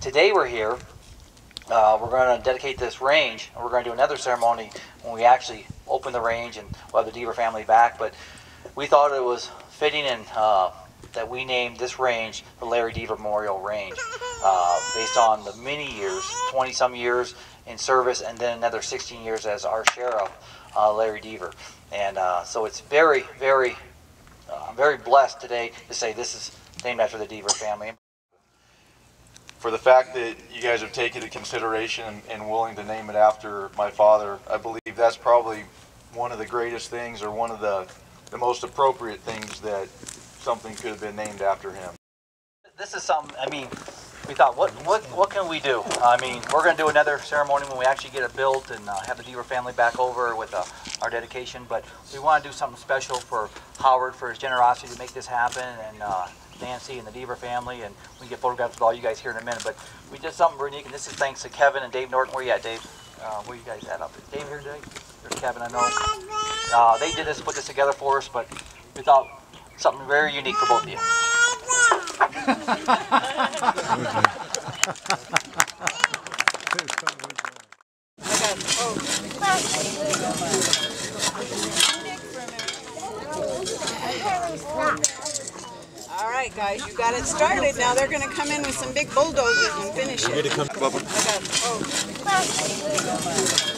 Today we're here, we're going to dedicate this range, and we're going to do another ceremony when we actually open the range and we'll have the Dever family back, but we thought it was fitting and that we named this range the Larry Dever Memorial Range, based on the many years, 20-some years in service, and then another 16 years as our sheriff, Larry Dever. And so it's very, very, I'm very blessed today to say this is named after the Dever family. For the fact that you guys have taken into consideration and willing to name it after my father, I believe that's probably one of the greatest things, or one of the most appropriate things that something could have been named after him. This is something, I mean, we thought, what can we do? I mean, we're going to do another ceremony when we actually get it built and have the Dever family back over with our dedication, but we want to do something special for Howard, for his generosity to make this happen, and Nancy and the Dever family, and we can get photographs with all you guys here in a minute, but we did something unique, and this is thanks to Kevin and Dave Norton. Where you at, Dave? Where you guys at up? Is Dave here today? There's Kevin, I know. They did this, put this together for us, but we thought something very unique for both of you. All right, guys, you got it started. Now they're going to come in with some big bulldozers and finish it.